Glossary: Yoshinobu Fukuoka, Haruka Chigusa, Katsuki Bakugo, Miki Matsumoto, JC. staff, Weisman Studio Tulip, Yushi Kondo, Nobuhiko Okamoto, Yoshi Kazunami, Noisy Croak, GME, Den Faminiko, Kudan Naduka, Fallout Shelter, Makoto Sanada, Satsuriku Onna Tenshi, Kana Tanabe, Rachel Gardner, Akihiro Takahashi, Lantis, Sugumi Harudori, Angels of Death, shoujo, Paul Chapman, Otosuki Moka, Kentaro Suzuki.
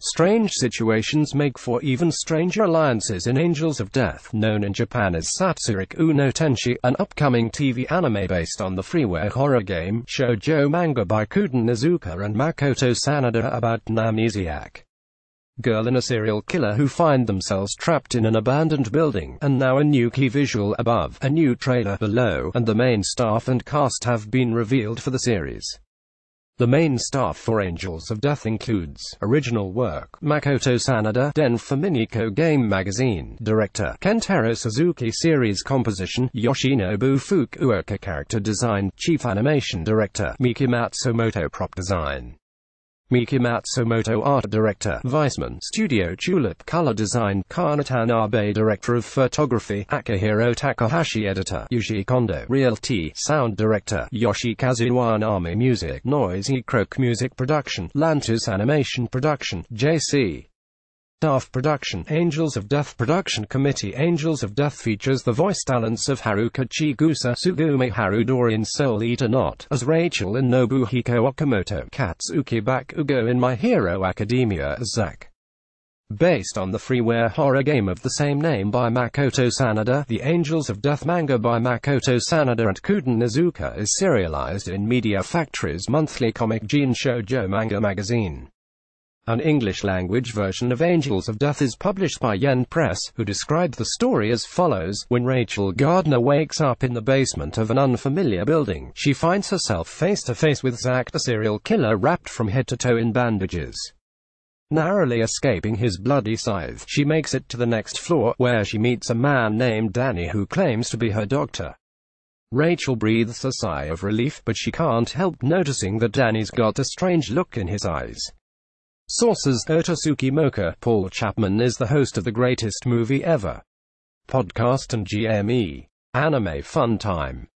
Strange situations make for even stranger alliances in Angels of Death, known in Japan as Satsuriku Onna Tenshi, an upcoming TV anime based on the freeware horror game, shoujo manga by Kudan Naduka and Makoto Sanada about an amnesiac girl and a serial killer who find themselves trapped in an abandoned building, and now a new key visual above, a new trailer below, and the main staff and cast have been revealed for the series. The main staff for Angels of Death includes original work, Makoto Sanada, Den Faminiko Game Magazine, director, Kentaro Suzuki, series composition, Yoshinobu Fukuoka, character design, chief animation director, Miki Matsumoto, prop design, Miki Matsumoto, art director, Weisman Studio Tulip, color design, Kana Tanabe, director of photography, Akihiro Takahashi, editor, Yushi Kondo, realty, sound director, Yoshi Kazunami, music, Noisy Croak, music production, Lantis, animation production, JC. Staff production, Angels of Death production committee. Angels of Death features the voice talents of Haruka Chigusa, Sugumi Harudori in Soul Eater Not, as Rachel in Nobuhiko Okamoto, Katsuki Bakugo in My Hero Academia as Zack. Based on the freeware horror game of the same name by Makoto Sanada, the Angels of Death manga by Makoto Sanada and Kudan Naduka is serialized in Media Factory's monthly Comic Gene Shoujo Manga magazine. An English-language version of Angels of Death is published by Yen Press, who described the story as follows. When Rachel Gardner wakes up in the basement of an unfamiliar building, she finds herself face-to-face with Zack, a serial killer wrapped from head to toe in bandages. Narrowly escaping his bloody scythe, she makes it to the next floor, where she meets a man named Danny who claims to be her doctor. Rachel breathes a sigh of relief, but she can't help noticing that Danny's got a strange look in his eyes. Sources: Otosuki Moka. Paul Chapman is the host of The Greatest Movie Ever podcast and GME Anime Fun Time.